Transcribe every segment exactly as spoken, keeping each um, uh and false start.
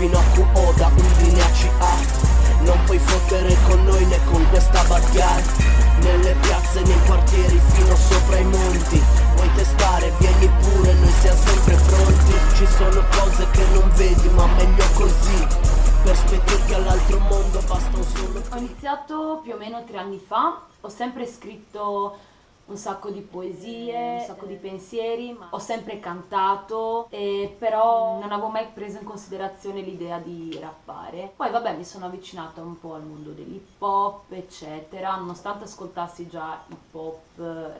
fino a Q O da Udine a C A. Non puoi fottere con noi né con questa Badgyal. Nelle piazze, nei quartieri, fino sopra i monti. Vuoi testare? Vieni pure, noi siamo sempre pronti. Ci sono cose che non vedi, ma meglio così. Per spettirti all'altro mondo basta un solo click. Ho iniziato più o meno tre anni fa. Ho sempre scritto un sacco di poesie, un sacco di pensieri, ma ho sempre cantato, eh, però non avevo mai preso in considerazione l'idea di rappare. Poi vabbè, mi sono avvicinata un po' al mondo dell'hip hop, eccetera, nonostante ascoltassi già hip hop,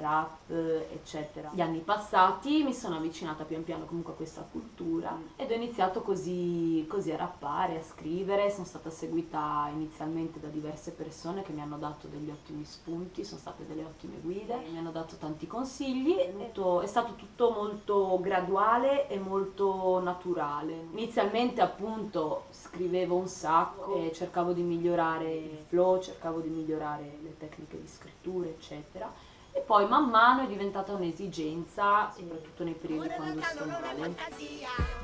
rap, eccetera. Gli anni passati mi sono avvicinata pian piano comunque a questa cultura ed ho iniziato così, così a rappare, a scrivere. Sono stata seguita inizialmente da diverse persone che mi hanno dato degli ottimi spunti, sono state delle ottime guide. Hanno dato tanti consigli, è, tutto, è stato tutto molto graduale e molto naturale. Inizialmente appunto scrivevo un sacco e cercavo di migliorare il flow, cercavo di migliorare le tecniche di scrittura, eccetera. E poi man mano è diventata un'esigenza, soprattutto nei periodi quando sono male.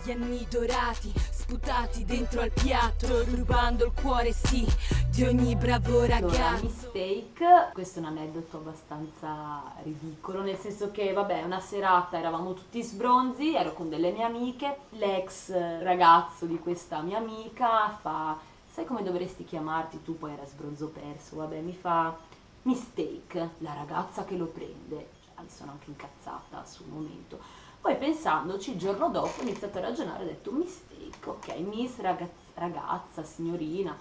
Gli anni dorati, sputati dentro al piatto, rubando il cuore, sì, di ogni bravo ragazzo. Allora, Misstake, questo è un aneddoto abbastanza ridicolo, nel senso che, vabbè, una serata eravamo tutti sbronzi, ero con delle mie amiche, l'ex ragazzo di questa mia amica fa, sai come dovresti chiamarti tu? Poi era sbronzo perso, vabbè, mi fa... Misstake, la ragazza che lo prende, cioè, mi sono anche incazzata sul momento. Poi pensandoci, il giorno dopo ho iniziato a ragionare, ho detto mistake, ok, miss ragazza, ragazza, signorina,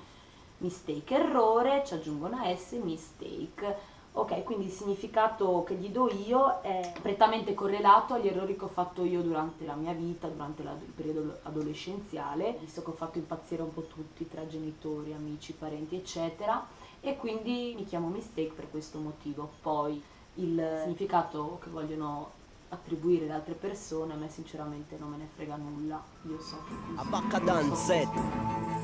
mistake, errore, ci aggiungo una S, mistake. Ok, quindi il significato che gli do io è prettamente correlato agli errori che ho fatto io durante la mia vita, durante la, il periodo adolescenziale, visto che ho fatto impazzire un po' tutti, tra genitori, amici, parenti, eccetera, e quindi mi chiamo Misstake per questo motivo. Poi il significato che vogliono attribuire ad altre persone, a me sinceramente non me ne frega nulla, io so che... A Vacca danze,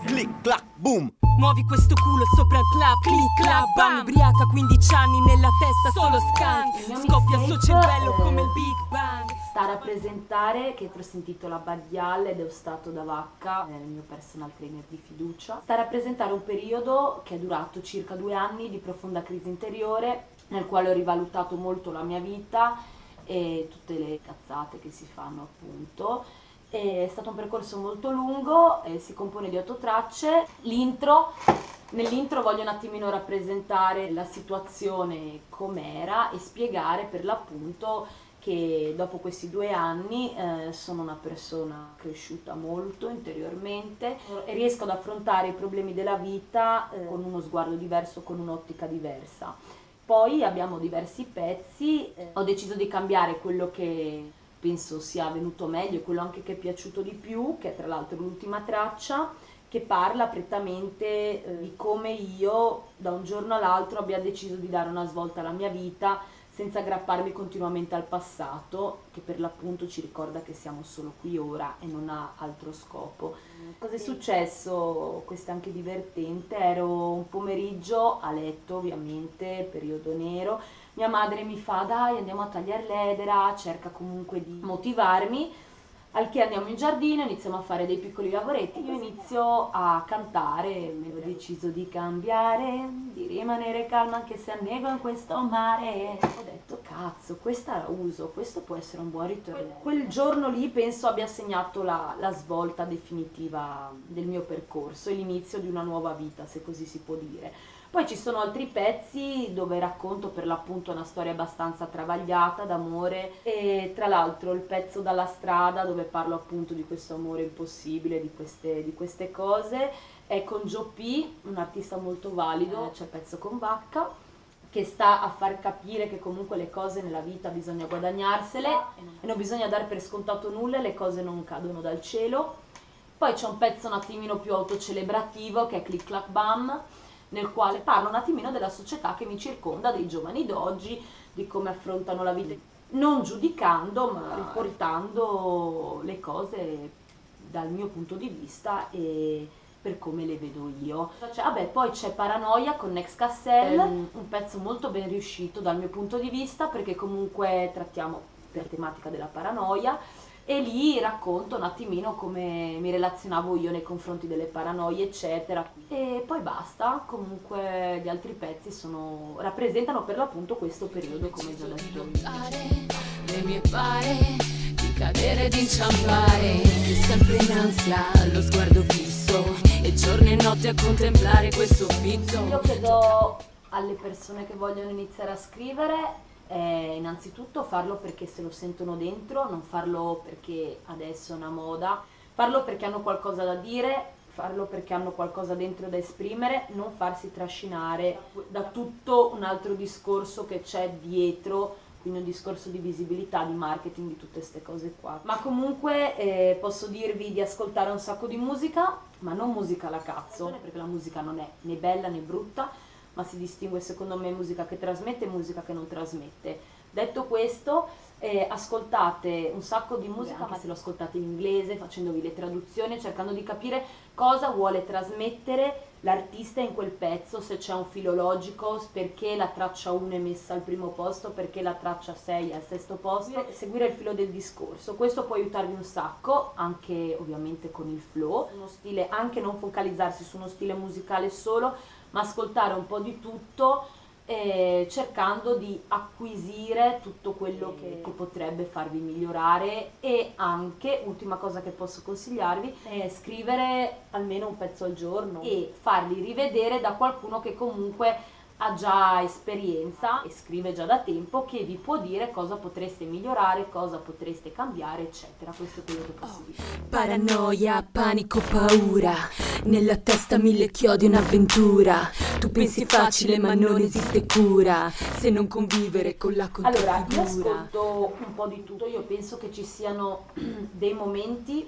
click, clack, boom! Muovi questo culo sopra il club, click, clack, bam! Ubriaca, quindici anni nella testa, solo scan, scoppia il suo cervello come il Big Bang! Sta a rappresentare, che però si intitola Badgyal ed è stato da Vacca, nel mio personal trainer di fiducia, sta a rappresentare un periodo che è durato circa due anni di profonda crisi interiore, nel quale ho rivalutato molto la mia vita e tutte le cazzate che si fanno appunto. È stato un percorso molto lungo, eh, si compone di otto tracce. L'intro, nell'intro voglio un attimino rappresentare la situazione com'era e spiegare per l'appunto che dopo questi due anni eh, sono una persona cresciuta molto interiormente e riesco ad affrontare i problemi della vita eh, con uno sguardo diverso, con un'ottica diversa. Poi abbiamo diversi pezzi, eh, ho deciso di cambiare quello che penso sia venuto meglio e quello anche che è piaciuto di più, che è tra l'altro l'ultima traccia, che parla prettamente eh, di come io da un giorno all'altro abbia deciso di dare una svolta alla mia vita senza aggrapparmi continuamente al passato, che per l'appunto ci ricorda che siamo solo qui ora e non ha altro scopo. Cosa è successo? Questo è anche divertente, ero un pomeriggio a letto ovviamente, periodo nero, mia madre mi fa dai andiamo a tagliare l'edera, cerca comunque di motivarmi, al che andiamo in giardino, iniziamo a fare dei piccoli lavoretti, io inizio a cantare, ho deciso di cambiare, di rimanere calma anche se annego in questo mare, ho detto cazzo, questa la uso, questo può essere un buon ritorno. Quel giorno lì penso abbia segnato la, la svolta definitiva del mio percorso e l'inizio di una nuova vita, se così si può dire. Poi ci sono altri pezzi dove racconto per l'appunto una storia abbastanza travagliata d'amore e tra l'altro il pezzo dalla strada dove parlo appunto di questo amore impossibile, di queste, di queste cose, è con Jo P, un artista molto valido, c'è il pezzo con Vacca, che sta a far capire che comunque le cose nella vita bisogna guadagnarsele e non bisogna dare per scontato nulla, le cose non cadono dal cielo. Poi c'è un pezzo un attimino più autocelebrativo che è Click Clack Bam, nel quale parlo un attimino della società che mi circonda, dei giovani d'oggi, di come affrontano la vita, non giudicando ma riportando le cose dal mio punto di vista e per come le vedo io. Cioè, vabbè, poi c'è Paranoia con Next Cassel, um, un pezzo molto ben riuscito dal mio punto di vista perché comunque trattiamo per tematica della paranoia, e lì racconto un attimino come mi relazionavo io nei confronti delle paranoie eccetera, e poi basta. Comunque gli altri pezzi sono, rappresentano per l'appunto questo periodo, come già detto. Le mie pare di cadere, di inciampare, sempre in ansia, lo sguardo fisso e giorni e notti a contemplare questo soffitto. Io chiedo alle persone che vogliono iniziare a scrivere Eh, innanzitutto farlo perché se lo sentono dentro, non farlo perché adesso è una moda, farlo perché hanno qualcosa da dire, farlo perché hanno qualcosa dentro da esprimere, non farsi trascinare da tutto un altro discorso che c'è dietro, quindi un discorso di visibilità, di marketing, di tutte queste cose qua. Ma comunque eh, posso dirvi di ascoltare un sacco di musica, ma non musica alla cazzo, perché la musica non è né bella né brutta, ma si distingue secondo me musica che trasmette e musica che non trasmette. Detto questo, eh, ascoltate un sacco di musica, ma se lo ascoltate in inglese, facendovi le traduzioni, cercando di capire cosa vuole trasmettere l'artista in quel pezzo, se c'è un filo logico, perché la traccia uno è messa al primo posto, perché la traccia sei è al sesto posto, seguire il filo del discorso. Questo può aiutarvi un sacco, anche ovviamente con il flow, uno stile, anche non focalizzarsi su uno stile musicale solo, ma ascoltare un po' di tutto, eh, cercando di acquisire tutto quello che, che potrebbe farvi migliorare. E anche, ultima cosa che posso consigliarvi, è scrivere almeno un pezzo al giorno e farli rivedere da qualcuno che comunque ha già esperienza e scrive già da tempo, che vi può dire cosa potreste migliorare, cosa potreste cambiare, eccetera. Questo è quello che posso dire. Oh, paranoia, panico, paura, nella testa mille chiodi, un'avventura. Tu pensi facile ma non esiste cura, se non convivere con la contrafigura. Allora, io ascolto un po' di tutto, io penso che ci siano dei momenti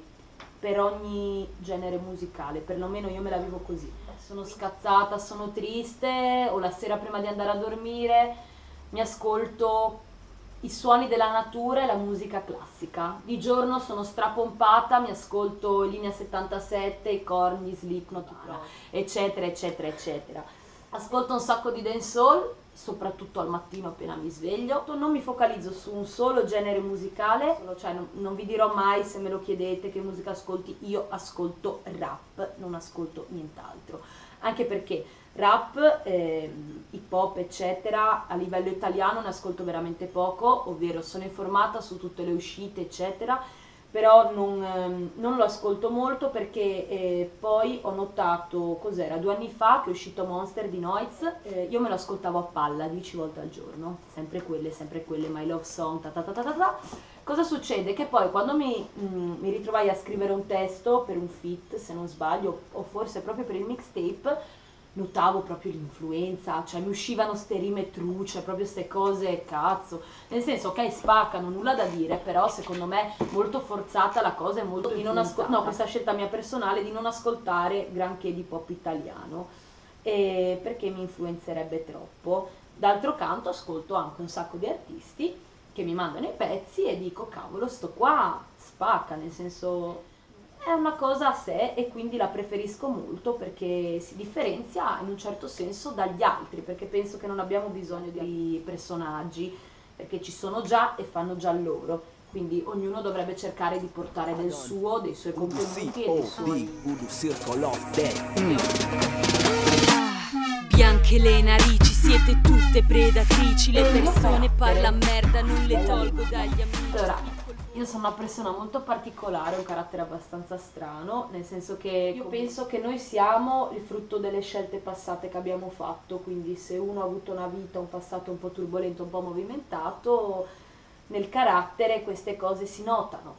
per ogni genere musicale, perlomeno io me la vivo così. Sono scazzata, sono triste, o la sera prima di andare a dormire mi ascolto i suoni della natura e la musica classica. Di giorno sono strapompata, mi ascolto Linea settantasette, i Korn, gli Slipknot, eccetera, eccetera, eccetera. Ascolto un sacco di dancehall, soprattutto al mattino appena mi sveglio. Non mi focalizzo su un solo genere musicale, solo, cioè non, non vi dirò mai, se me lo chiedete, che musica ascolti. Io ascolto rap, non ascolto nient'altro, anche perché rap, eh, hip hop eccetera, a livello italiano ne ascolto veramente poco, ovvero sono informata su tutte le uscite eccetera, però non, ehm, non lo ascolto molto perché eh, poi ho notato, cos'era, due anni fa che è uscito Monster di Noiz, eh, io me lo ascoltavo a palla dieci volte al giorno, sempre quelle, sempre quelle, My Love Song, ta ta ta ta ta ta. Cosa succede? Che poi quando mi, mh, mi ritrovai a scrivere un testo per un feat, se non sbaglio, o forse proprio per il mixtape, notavo proprio l'influenza, cioè mi uscivano ste rime truce, proprio ste cose cazzo, nel senso ok spaccano, nulla da dire, però secondo me molto forzata la cosa e molto di non ascoltare, no, questa scelta mia personale di non ascoltare granché di pop italiano, eh, perché mi influenzerebbe troppo. D'altro canto ascolto anche un sacco di artisti che mi mandano i pezzi e dico cavolo sto qua spacca, nel senso è una cosa a sé e quindi la preferisco molto perché si differenzia in un certo senso dagli altri, perché penso che non abbiamo bisogno di personaggi, perché ci sono già e fanno già loro, quindi ognuno dovrebbe cercare di portare Madonna. Del suo, dei suoi contenuti e dei suoi. Bianche le narici, siete tutte predatrici, le persone parlano merda, non le tolgo dagli amici. Allora, io sono una persona molto particolare, un carattere abbastanza strano, nel senso che io penso che noi siamo il frutto delle scelte passate che abbiamo fatto, quindi se uno ha avuto una vita, un passato un po' turbolento, un po' movimentato, nel carattere queste cose si notano.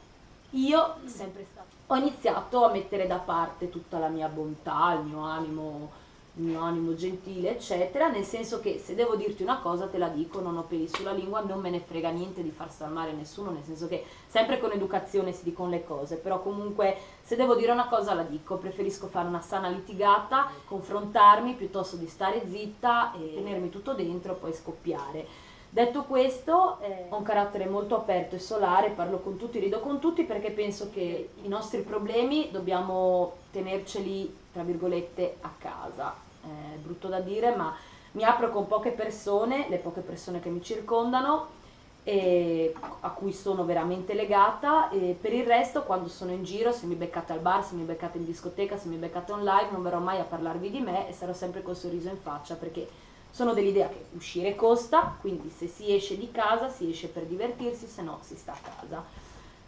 Io sempre stato. Ho iniziato a mettere da parte tutta la mia bontà, il mio animo, il mio animo gentile, eccetera, nel senso che se devo dirti una cosa te la dico, non ho peli sulla lingua, non me ne frega niente di far star male nessuno, nel senso che sempre con educazione si dicono le cose, però comunque se devo dire una cosa la dico, preferisco fare una sana litigata, confrontarmi piuttosto di stare zitta e tenermi tutto dentro e poi scoppiare. Detto questo, eh, ho un carattere molto aperto e solare, parlo con tutti, rido con tutti, perché penso che i nostri problemi dobbiamo tenerceli tra virgolette a casa. Eh, brutto da dire, ma mi apro con poche persone, le poche persone che mi circondano, E a cui sono veramente legata, e per il resto quando sono in giro, se mi beccate al bar, se mi beccate in discoteca, se mi beccate online, non verrò mai a parlarvi di me e sarò sempre col sorriso in faccia, perché sono dell'idea che uscire costa, quindi se si esce di casa si esce per divertirsi, se no si sta a casa.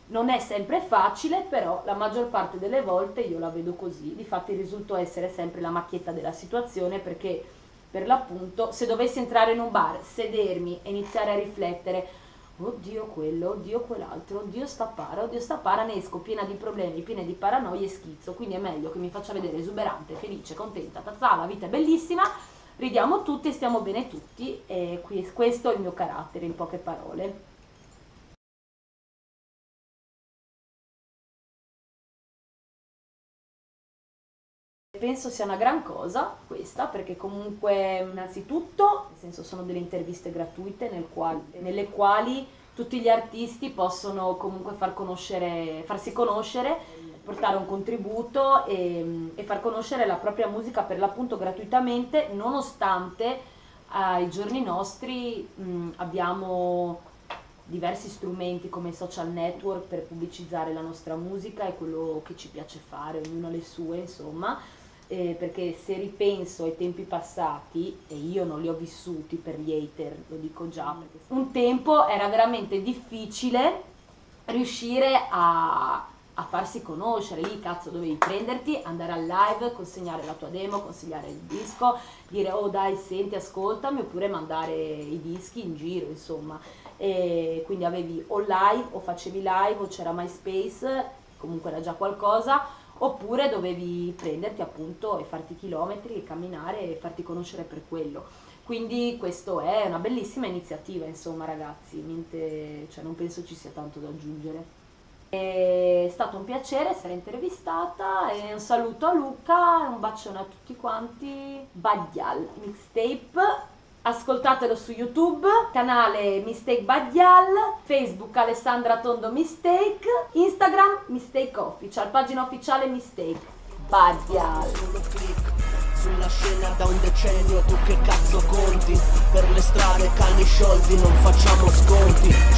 Non è sempre facile, però la maggior parte delle volte io la vedo così, difatti risulto essere sempre la macchietta della situazione, perché per l'appunto se dovessi entrare in un bar, sedermi e iniziare a riflettere, oddio quello, oddio quell'altro, oddio sta para, oddio sta para, ne esco piena di problemi, piena di paranoie e schizzo, quindi è meglio che mi faccia vedere esuberante, felice, contenta, tazza, la vita è bellissima, ridiamo tutti e stiamo bene tutti, e questo è il mio carattere in poche parole. Penso sia una gran cosa questa, perché comunque innanzitutto, nel senso, sono delle interviste gratuite nel quali, nelle quali tutti gli artisti possono comunque far conoscere, farsi conoscere, portare un contributo e, e far conoscere la propria musica per l'appunto gratuitamente, nonostante ai giorni nostri mh, abbiamo diversi strumenti come i social network per pubblicizzare la nostra musica e quello che ci piace fare, ognuno ha le sue insomma. Eh, perché se ripenso ai tempi passati, e io non li ho vissuti per gli hater, lo dico già, perché un tempo era veramente difficile riuscire a, a farsi conoscere, lì cazzo dovevi prenderti, andare al live, consegnare la tua demo, consegnare il disco, dire oh dai senti ascoltami, oppure mandare i dischi in giro insomma, e quindi avevi o live o facevi live o c'era MySpace, comunque era già qualcosa, oppure dovevi prenderti appunto e farti chilometri e camminare e farti conoscere per quello. Quindi questo è una bellissima iniziativa insomma ragazzi, niente, cioè non penso ci sia tanto da aggiungere. È stato un piacere essere intervistata e un saluto a Luca e un bacione a tutti quanti. Badgyal Mixtape, ascoltatelo su YouTube, canale Mistake Badgyal, Facebook Alessandra Tondo Mistake, Instagram Mistake Official, pagina ufficiale Mistake Badgyal. Sulla scena da un decennio tu che cazzo conti, per le strade cani sciolti non facciamo sconti.